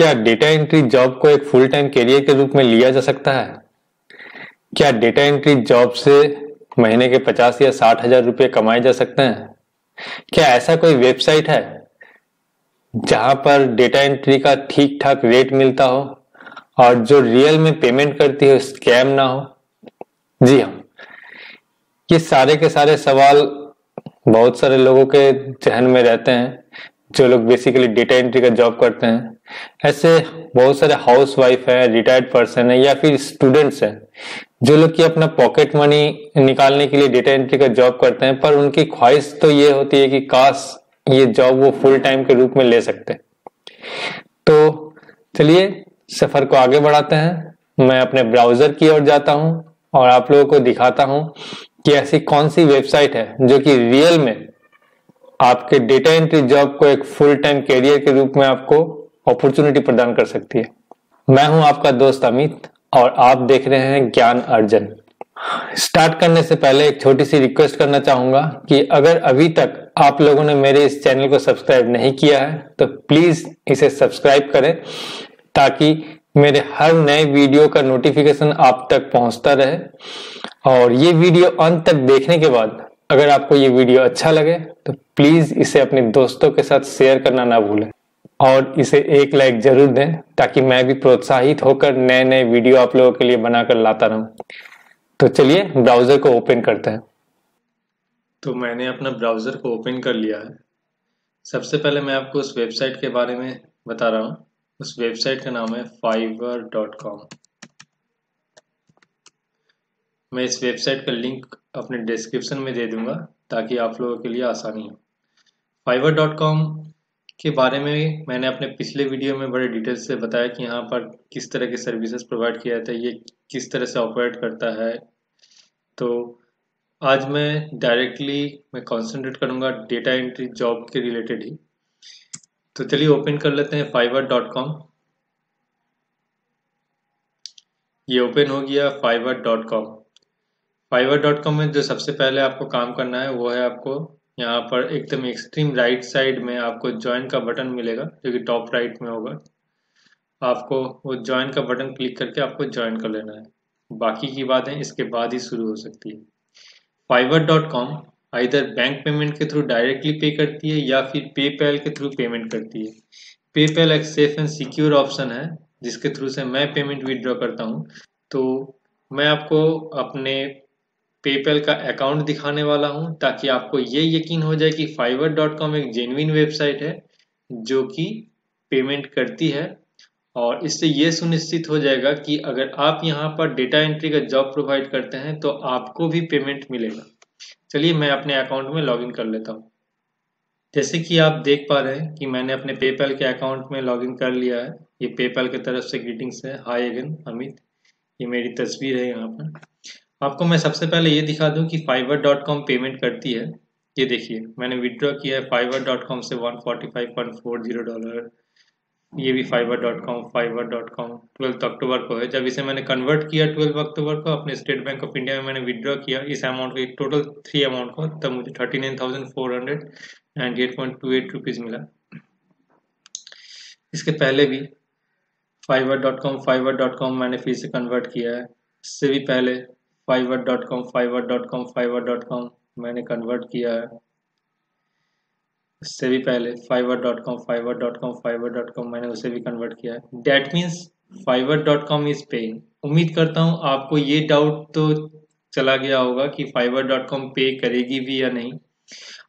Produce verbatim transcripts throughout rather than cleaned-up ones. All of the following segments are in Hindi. क्या डेटा एंट्री जॉब को एक फुल टाइम कैरियर के रूप में लिया जा सकता है? क्या डेटा एंट्री जॉब से महीने के पचास या साठ हजार रुपये कमाए जा सकते हैं? क्या ऐसा कोई वेबसाइट है जहां पर डेटा एंट्री का ठीक ठाक रेट मिलता हो और जो रियल में पेमेंट करती हो स्कैम ना हो? जी हाँ, ये सारे के सारे सवाल बहुत सारे लोगों के जहन में रहते हैं जो लोग बेसिकली डेटा एंट्री का जॉब करते हैं। ऐसे बहुत सारे हाउस वाइफ है, रिटायर्ड पर्सन है या फिर स्टूडेंट्स हैं जो लोग कि अपना पॉकेट मनी निकालने के लिए डेटा एंट्री का जॉब करते हैं, पर उनकी ख्वाहिश तो ये होती है कि काश ये जॉब वो फुल टाइम के रूप में ले सकते। तो चलिए सफर को आगे बढ़ाते हैं। मैं अपने ब्राउजर की ओर जाता हूं और आप लोगों को दिखाता हूं कि ऐसी कौन सी वेबसाइट है जो कि रियल में आपके डेटा एंट्री जॉब को एक फुल टाइम कैरियर के रूप में आपको अपॉर्चुनिटी प्रदान कर सकती है। मैं हूं आपका दोस्त अमित और आप देख रहे हैं ज्ञान अर्जन। स्टार्ट करने से पहले एक छोटी सी रिक्वेस्ट करना चाहूंगा कि अगर अभी तक आप लोगों ने मेरे इस चैनल को सब्सक्राइब नहीं किया है तो प्लीज इसे सब्सक्राइब करें ताकि मेरे हर नए वीडियो का नोटिफिकेशन आप तक पहुंचता रहे। और ये वीडियो अंत तक देखने के बाद अगर आपको ये वीडियो अच्छा लगे तो प्लीज इसे अपने दोस्तों के साथ शेयर करना ना भूलें और इसे एक लाइक जरूर दें ताकि मैं भी प्रोत्साहित होकर नए नए वीडियो आप लोगों के लिए बनाकर लाता रहूं। तो चलिए ब्राउजर को ओपन करते हैं। तो मैंने अपना ब्राउजर को ओपन कर लिया है। सबसे पहले मैं आपको उस वेबसाइट के बारे में बता रहा हूँ। उस वेबसाइट का नाम है फाइवर डॉट कॉम। मैं इस वेबसाइट का लिंक अपने डिस्क्रिप्शन में दे दूंगा ताकि आप लोगों के लिए आसानी हो। फाइवर डॉट कॉम के बारे में मैंने अपने पिछले वीडियो में बड़े डिटेल से बताया कि यहाँ पर किस तरह के सर्विसेज प्रोवाइड किया जाता है, ये किस तरह से ऑपरेट करता है। तो आज मैं डायरेक्टली मैं कंसंट्रेट करूँगा डेटा एंट्री जॉब के रिलेटेड ही। तो चलिए ओपन कर लेते हैं फाइवर डॉट कॉम। ये ओपन हो गया Fiverr dot com. Fiverr dot com में जो सबसे पहले आपको काम करना है वो है आपको यहाँ पर एकदम एक्सट्रीम राइट साइड में आपको ज्वाइन का बटन मिलेगा जो कि टॉप राइट में होगा। आपको वो ज्वाइन का बटन क्लिक करके आपको ज्वाइन कर लेना है। बाकी की बातें इसके बाद ही शुरू हो सकती है। Fiverr dot com either bank payment के थ्रू डायरेक्टली पे करती है या फिर पेपैल के थ्रू पेमेंट करती है। पेपैल एक सेफ एंड सिक्योर ऑप्शन है जिसके थ्रू से मैं पेमेंट विदड्रॉ करता हूँ। तो मैं आपको अपने पेपैल का अकाउंट दिखाने वाला हूं ताकि आपको ये यकीन हो जाए कि फाइवर डॉट कॉम एक जेन्युइन वेबसाइट है जो कि पेमेंट करती है। और इससे ये सुनिश्चित हो जाएगा कि अगर आप यहां पर डेटा एंट्री का जॉब प्रोवाइड करते हैं तो आपको भी पेमेंट मिलेगा। चलिए मैं अपने अकाउंट में लॉगिन कर लेता हूं। जैसे कि आप देख पा रहे हैं कि मैंने अपने पेपैल के अकाउंट में लॉगिन कर लिया है। ये पेपैल की तरफ से ग्रीटिंग्स है, हाय अगेन अमित। ये मेरी तस्वीर है। यहाँ पर आपको मैं सबसे पहले ये दिखा दूं कि फाइवर डॉट कॉम पेमेंट करती है। ये देखिए मैंने विड्रॉ किया है फाइवर डॉट कॉम से एक सौ पैंतालीस पॉइंट चार जीरो डॉलर। ये भी Fiverr dot com Fiverr dot com twelfth October को है। जब इसे मैंने कन्वर्ट किया ट्वेल्थ अक्टूबर को अपने स्टेट बैंक ऑफ इंडिया में मैंने विड्रॉ किया इस अमाउंट को, टोटल थ्री अमाउंट को, तब मुझे thirty nine thousand four hundred ninety eight point two eight rupees मिला। इसके पहले भी Fiverr dot com Fiverr dot com मैंने फिर से कन्वर्ट किया है। इससे भी पहले Fiverr dot com Fiverr dot com Fiverr dot com मैंने कन्वर्ट किया है। उससे भी पहले Fiverr dot com Fiverr dot com Fiverr dot com मैंने उसे भी कन्वर्ट किया है। That means Fiverr dot com is paying. उम्मीद करता हूँ आपको ये डाउट तो चला गया होगा कि फाइवर डॉट कॉम पे करेगी भी या नहीं।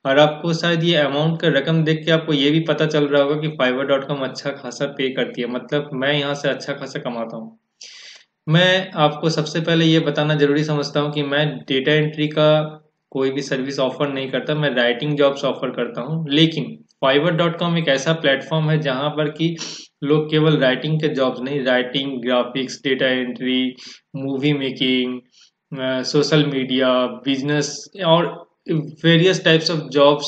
और आपको शायद ये अमाउंट का रकम देख के आपको ये भी पता चल रहा होगा कि फाइवर डॉट कॉम अच्छा खासा पे करती है, मतलब मैं यहाँ से अच्छा खासा कमाता हूँ। मैं आपको सबसे पहले ये बताना जरूरी समझता हूँ कि मैं डेटा एंट्री का कोई भी सर्विस ऑफर नहीं करता, मैं राइटिंग जॉब्स ऑफर करता हूँ। लेकिन फाइवर डॉट कॉम एक ऐसा प्लेटफॉर्म है जहाँ पर कि लोग केवल राइटिंग के जॉब्स नहीं, writing, graphics, data entry, movie making, social media, business और वेरियस टाइप्स ऑफ जॉब्स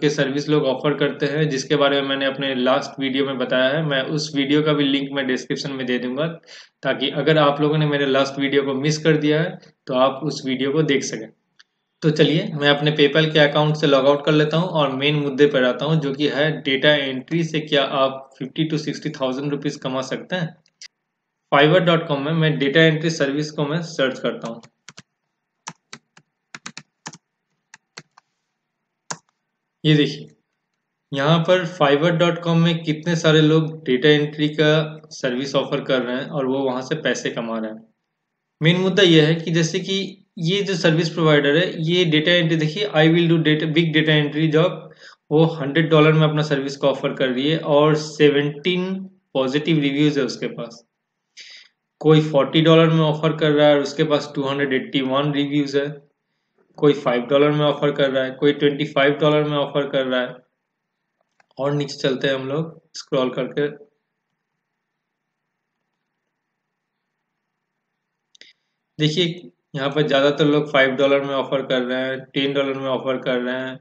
के सर्विस लोग ऑफर करते हैं, जिसके बारे में मैंने अपने लास्ट वीडियो में बताया है। मैं उस वीडियो का भी लिंक मैं डिस्क्रिप्शन में दे दूंगा ताकि अगर आप लोगों ने मेरे लास्ट वीडियो को मिस कर दिया है तो आप उस वीडियो को देख सकें। तो चलिए मैं अपने पेपल के अकाउंट से लॉग आउट कर लेता हूँ और मेन मुद्दे पर आता हूँ जो कि है डेटा एंट्री से क्या आप fifty to sixty thousand rupees कमा सकते हैं। फाइवर डॉट कॉम में मैं डेटा एंट्री सर्विस को मैं सर्च करता हूँ। ये देखिए यहाँ पर फाइवर डॉट कॉम में कितने सारे लोग डेटा एंट्री का सर्विस ऑफर कर रहे हैं और वो वहाँ से पैसे कमा रहे हैं। मेन मुद्दा यह है कि जैसे कि ये जो सर्विस प्रोवाइडर है ये डेटा एंट्री, देखिए I will do data big data entry job, वो हंड्रेड डॉलर में अपना सर्विस को ऑफर कर रही है और सेवनटीन पॉजिटिव रिव्यूज है उसके पास। कोई फोर्टी डॉलर में ऑफर कर रहा है और उसके पास two hundred eighty one reviews है। कोई फाइव डॉलर में ऑफर कर रहा है, कोई ट्वेंटी फाइव डॉलर में ऑफर कर रहा है। और नीचे चलते हैं हम लोग स्क्रॉल करके। देखिए यहाँ पर ज़्यादातर लोग फाइव डॉलर में ऑफर कर रहे हैं, टेन डॉलर में ऑफर कर रहे हैं।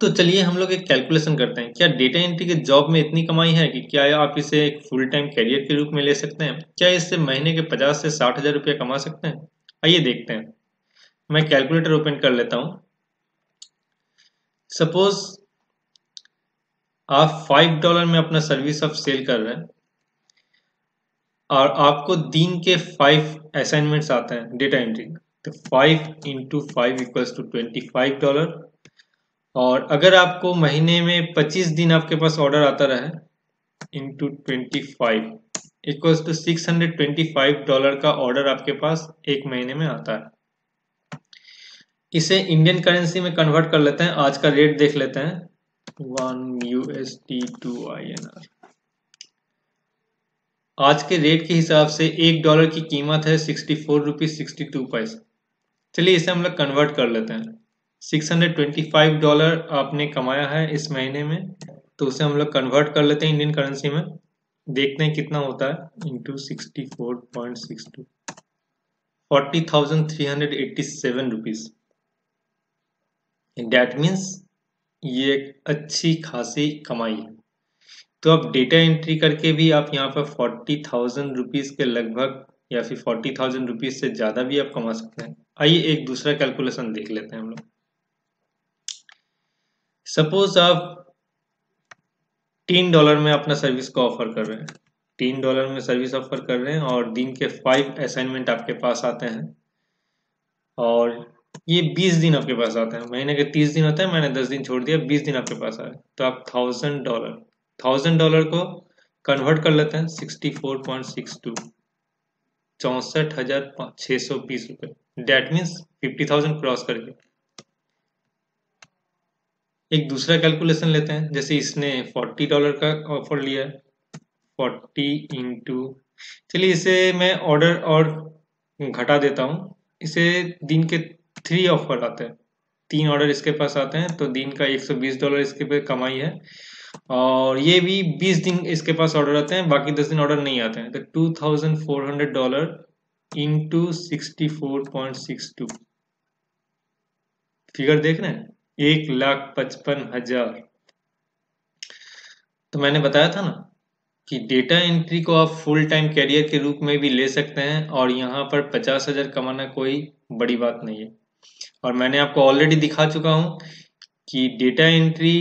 तो चलिए हम लोग एक कैलकुलेशन करते हैं, क्या डेटा एंट्री के जॉब में इतनी कमाई है कि क्या आप इसे एक फुल टाइम कैरियर के रूप में ले सकते हैं? क्या इससे महीने के पचास से साठ हज़ार रुपया कमा सकते हैं? आइए देखते हैं। मैं कैलकुलेटर ओपन कर लेता हूँ। सपोज आप फाइव डॉलर में अपना सर्विस आप सेल कर रहे हैं और आपको दिन के फाइव असाइनमेंट्स आते हैं डेटा एंट्री। तो five into five equals to twenty five dollar. और अगर आपको महीने में पच्चीस दिन आपके पास ऑर्डर आता रहे into twenty five equals to six hundred twenty five dollar का ऑर्डर आपके पास एक महीने में आता है। इसे इंडियन करेंसी में कन्वर्ट कर लेते हैं, आज का रेट देख लेते हैं। One USD to I N R. आज के रेट के हिसाब से एक डॉलर की कीमत है sixty four rupees sixty two पैसे। चलिए इसे हम लोग कन्वर्ट कर लेते हैं। Six hundred twenty five dollar आपने कमाया है इस महीने में, तो उसे हम लोग कन्वर्ट कर लेते हैं इंडियन करेंसी में, देखते हैं कितना होता है। Into sixty four point six two forty thousand three hundred eighty seven rupees. That means ये एक अच्छी खासी कमाई है। तो आप डेटा एंट्री करके भी आप यहाँ पर फोर्टी थाउजेंड रुपीज़ के लगभग या फिर फोर्टी थाउजेंड रुपीज़ से ज़्यादा भी आप कमा सकते हैं। आइए एक दूसरा कैलकुलेशन देख लेते हैं हम लोग। सपोज आप टेन डॉलर में अपना सर्विस को ऑफर कर रहे हैं, टेन डॉलर में सर्विस ऑफर कर रहे हैं और दिन के फाइव असाइनमेंट आपके पास आते हैं और ये बीस दिन आपके पास आते हैं। महीने के तीस दिन होते हैं, मैंने दस दिन छोड़ दिया, बीस दिन आपके पास आए। तो आप थाउजेंड डॉलर थाउजेंड डॉलर को कन्वर्ट कर लेते हैं sixty four point six two, चौंसठ हजार छः सौ बीस रुपये। That means fifty thousand cross कर गया। एक दूसरा कैलकुलेशन लेते हैं, जैसे इसने फोर्टी डॉलर का ऑफर लिया है, फोर्टी इंटू, चलिए इसे मैं ऑर्डर और घटा देता हूँ। इसे दिन के थ्री ऑफर आते हैं, तीन ऑर्डर इसके पास आते हैं, तो दिन का एक सौ बीस डॉलर इसके पे कमाई है। और ये भी बीस दिन इसके पास ऑर्डर आते हैं, बाकी दस दिन ऑर्डर नहीं आते हैं। तो two thousand four hundred dollar into sixty four point six two, figure देख रहे हैं, एक लाख पचपन हजार। तो मैंने बताया था ना कि डेटा एंट्री को आप फुल टाइम कैरियर के रूप में भी ले सकते हैं और यहाँ पर पचास हजार कमाना कोई बड़ी बात नहीं है। और मैंने आपको ऑलरेडी दिखा चुका हूँ कि डेटा एंट्री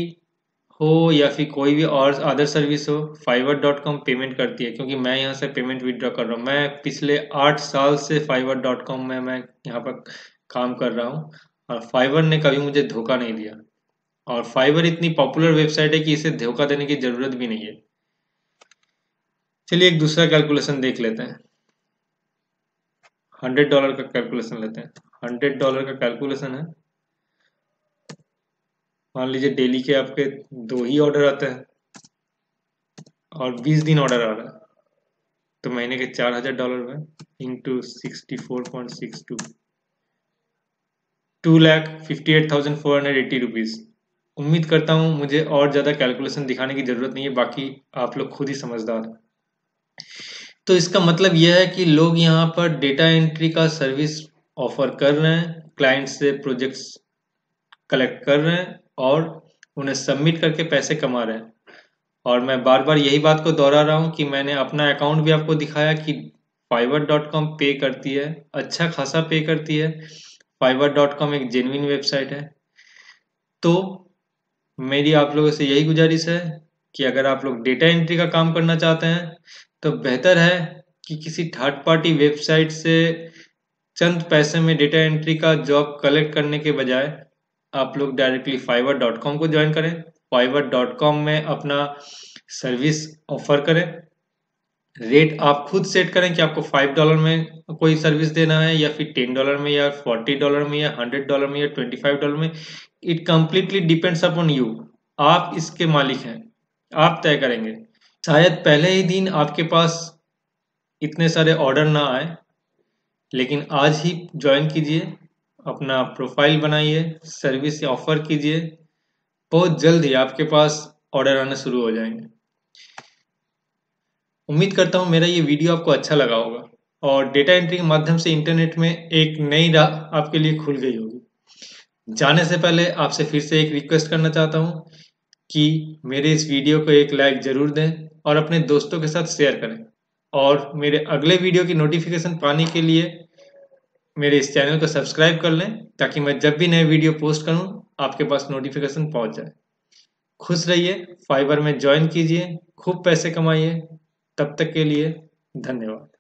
हो या फिर कोई भी और अदर सर्विस हो, फाइवर डॉट कॉम पेमेंट करती है, क्योंकि मैं यहाँ से पेमेंट विदड्रॉ कर रहा हूँ। मैं पिछले आठ साल से फाइवर डॉट कॉम में मैं यहाँ पर काम कर रहा हूँ और फाइवर ने कभी मुझे धोखा नहीं दिया। और फाइवर इतनी पॉपुलर वेबसाइट है कि इसे धोखा देने की ज़रूरत भी नहीं है। चलिए एक दूसरा कैलकुलेशन देख लेते हैं, हंड्रेड डॉलर का कैलकुलेशन लेते हैं। हंड्रेड डॉलर का कैलकुलेशन है, मान लीजिए डेली के आपके दो ही ऑर्डर आते हैं और बीस दिन ऑर्डर आ रहा है, तो महीने के चार हजार डॉलर में into sixty four point six two, two lakh fifty eight thousand four hundred eighty rupees. उम्मीद करता हूँ मुझे और ज़्यादा कैलकुलेशन दिखाने की ज़रूरत नहीं है, बाकी आप लोग खुद ही समझदार हैं। तो इसका मतलब यह है कि लोग यहाँ पर डेटा एंट्री का सर्विस ऑफर कर रहे हैं, क्लाइंट से प्रोजेक्ट्स कलेक्ट कर रहे हैं और उन्हें सबमिट करके पैसे कमा रहे हैं। और मैं बार बार यही बात को दोहरा रहा हूँ कि मैंने अपना अकाउंट भी आपको दिखाया कि फाइवर डॉट कॉम पे करती है, अच्छा खासा पे करती है। फाइवर डॉट कॉम एक जेन्युइन वेबसाइट है। तो मेरी आप लोगों से यही गुजारिश है कि अगर आप लोग डेटा एंट्री का काम करना चाहते हैं तो बेहतर है कि किसी थर्ड पार्टी वेबसाइट से चंद पैसे में डेटा एंट्री का जॉब कलेक्ट करने के बजाय आप लोग डायरेक्टली फाइवर डॉट कॉम को ज्वाइन करें। फाइवर डॉट कॉम में अपना सर्विस ऑफर करें, रेट आप खुद सेट करें कि आपको फाइव डॉलर में कोई सर्विस देना है या फिर टेन डॉलर में या फोर्टी डॉलर में या हंड्रेड डॉलर में या ट्वेंटी फाइव डॉलर में। It completely depends upon you, आप इसके मालिक हैं, आप तय करेंगे। शायद पहले ही दिन आपके पास इतने सारे ऑर्डर ना आए, लेकिन आज ही ज्वाइन कीजिए, अपना प्रोफाइल बनाइए, सर्विस ऑफर कीजिए, बहुत जल्द ही आपके पास ऑर्डर आना शुरू हो जाएंगे। उम्मीद करता हूँ मेरा ये वीडियो आपको अच्छा लगा होगा और डेटा एंट्री के माध्यम से इंटरनेट में एक नई राह आपके लिए खुल गई होगी। जाने से पहले आपसे फिर से एक रिक्वेस्ट करना चाहता हूँ कि मेरे इस वीडियो को एक लाइक ज़रूर दें और अपने दोस्तों के साथ शेयर करें, और मेरे अगले वीडियो की नोटिफिकेशन पाने के लिए मेरे इस चैनल को सब्सक्राइब कर लें, ताकि मैं जब भी नए वीडियो पोस्ट करूं आपके पास नोटिफिकेशन पहुंच जाए। खुश रहिए, फाइवर में ज्वाइन कीजिए, खूब पैसे कमाइए। तब तक के लिए धन्यवाद।